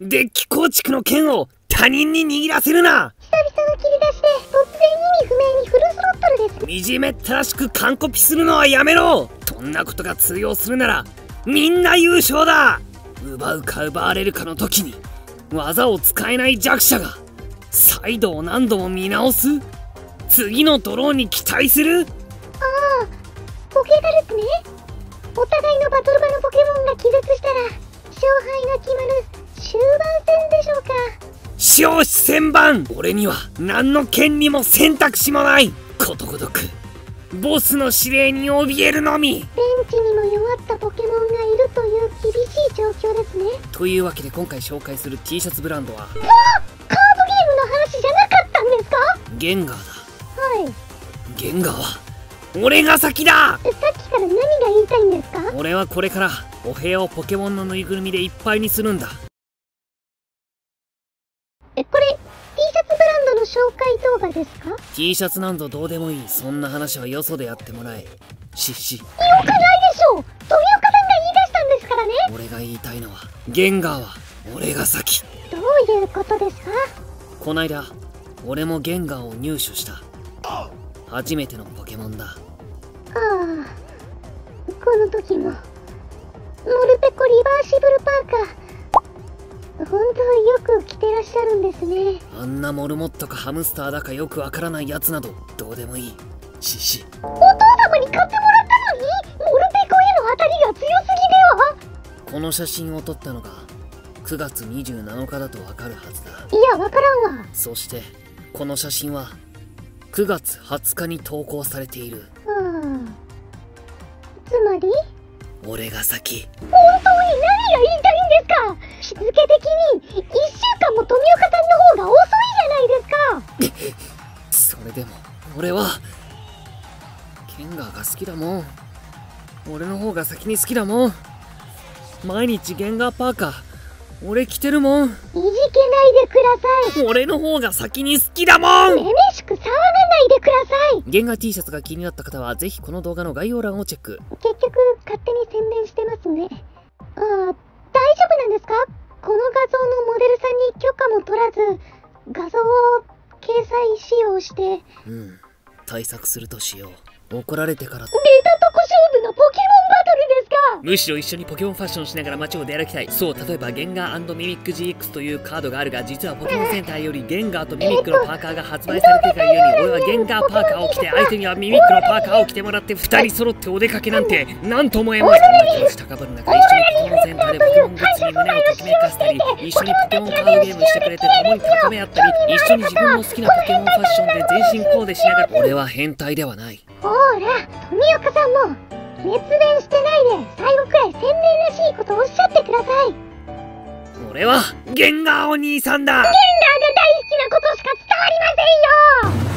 デッキ構築の剣を他人に握らせるな。久々の切り出しで突然意味不明にフルスロットルです。惨めったらしく完コピするのはやめろ。そんなことが通用するならみんな優勝だ。奪うか奪われるかの時に技を使えない弱者が再度を何度も見直す。次のドローに期待する。ああ、ポケガルスね。お互いのバトル場のポケモンが気絶したら勝敗が決まる終盤戦でしょうか。終始戦盤。俺には何の権利も選択肢もない。ことごとくボスの指令に怯えるのみ。ベンチにも弱ったポケモンがいるという厳しい状況ですね。というわけで今回紹介する T シャツブランドは、カードゲームの話じゃなかったんですか。ゲンガーだ。はい、ゲンガーは俺が先だ。さっきから何が言いたいんですか。俺はこれからお部屋をポケモンのぬいぐるみでいっぱいにするんだ。これ T シャツブランドの紹介動画ですか。 T シャツなんぞどうでもいい。そんな話はよそでやってもらえ。しっしよくないでしょう。富岡さんが言い出したんですからね。俺が言いたいのはゲンガーは俺が先。どういうことですか。こないだ俺もゲンガーを入手した。初めてのポケモンだ。ああ、この時もモルペコリバーシブルパーカー、本当よく着てらっしゃるんですね。あんなモルモットかハムスターだかよくわからないやつなどどうでもいい。シシ、お父様に買ってもらったのにモルペコへの当たりが強すぎでは。この写真を撮ったのが9月27日だとわかるはずだ。いや、わからんわ。そしてこの写真は9月20日に投稿されている。つまり俺が先。本当に何が言いたいんですか。日付的に1週間も富岡さんの方が遅いじゃないですか。それでも俺はケンガーが好きだもん。俺の方が先に好きだもん。毎日ゲンガーパーカー俺着てるもん。いじけないでください。俺の方が先に好きだもん。めめしく騒がないでください。ゲンガー T シャツが気になった方はぜひこの動画の概要欄をチェック。結局勝手に宣伝してますね。ああ、大丈夫なんですか？この画像のモデルさんに許可も取らず画像を掲載使用して。うん、対策するとしよう。怒られてから出たとこ勝負のポケモンバトルですか。むしろ一緒にポケモンファッションしながら街を出歩きたい。そう、例えばゲンガー&ミミック GX というカードがあるが、実はポケモンセンターよりゲンガーとミミックのパーカーが発売されていたゆえに、俺はゲンガーパーカーを着て相手にはミミックのパーカーを着てもらって、2人揃ってお出かけなんてなんともえません。気持ち高ぶる中、一緒にポケモンセンターでポケモングッズに胸をときめかせたり、一緒にポケモンカードゲームしてくれて共に高め合ったり、一緒に自分の好きなポケモンファッションで全身コーデしながら。俺は変態ではない。ほら、富岡さんも熱弁してないで最後くらい洗練らしいことをおっしゃってください。俺はゲンガーお兄さんだ。ゲンガーが大好きなことしか伝わりませんよ。